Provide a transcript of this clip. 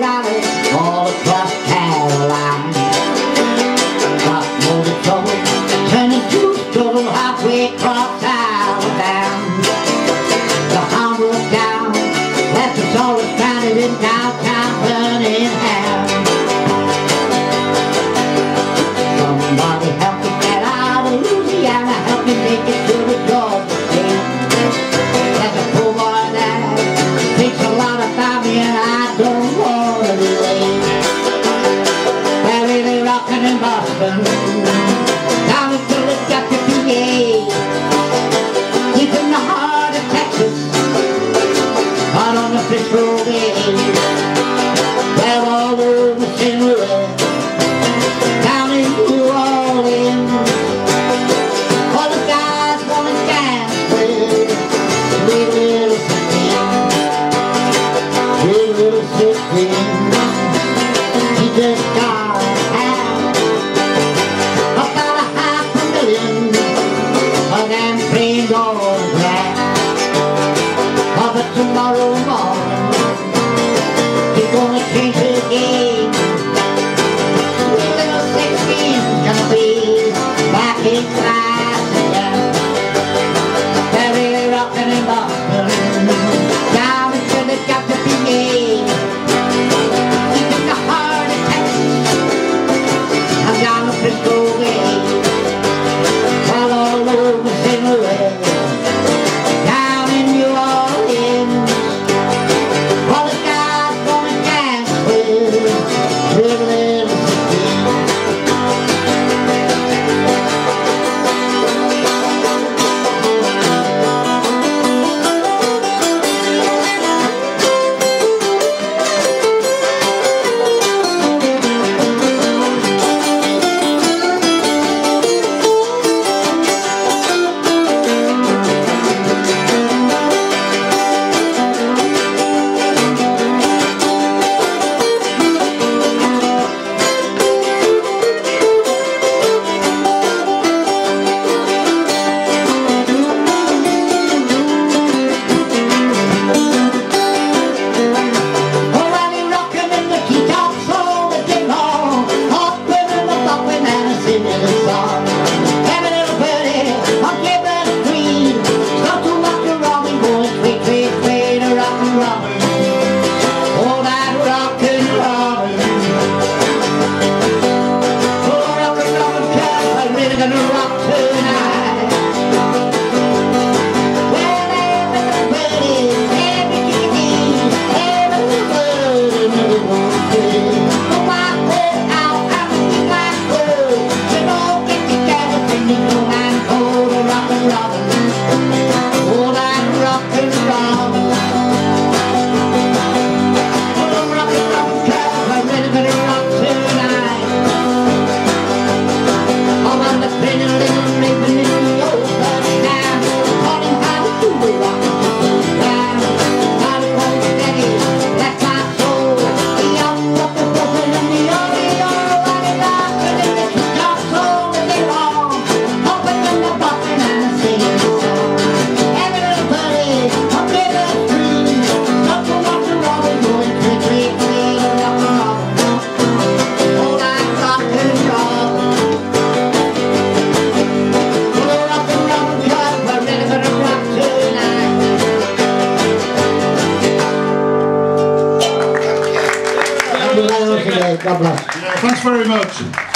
rallies all across Caroline. Got motor trouble, turning to trouble halfway across Alabama. The harm was down, left us all stranded in downtown Birmingham. Somebody help me get out of Louisiana, help me make it to the Georgia state. There's a poor boy there, thinks a lot about me and I don't want to be late. They're really rockin' in Boston, down in Philadelphia, PA. Deep in the heart of Texas, out on the Fishbowl Bay. They're all over St. Louis, down in New Orleans. All the guys wanna dance with Sweet Little Sixteen, Sweet Little Sixteen. She just got out about a $500,000 of them plain old black. But tomorrow morning she's gonna change her game. Sweet Little Sixteen's gonna be back in class again. They're really rockin' in Boston, down in Philadelphia, PA. Deep in the heart of Texas, I'm down the Frisco Bay. All over St. Louis, down in New Orleans. All the guys gonna dance with Sweet Little Sixteen. God bless. Yeah, thanks very much.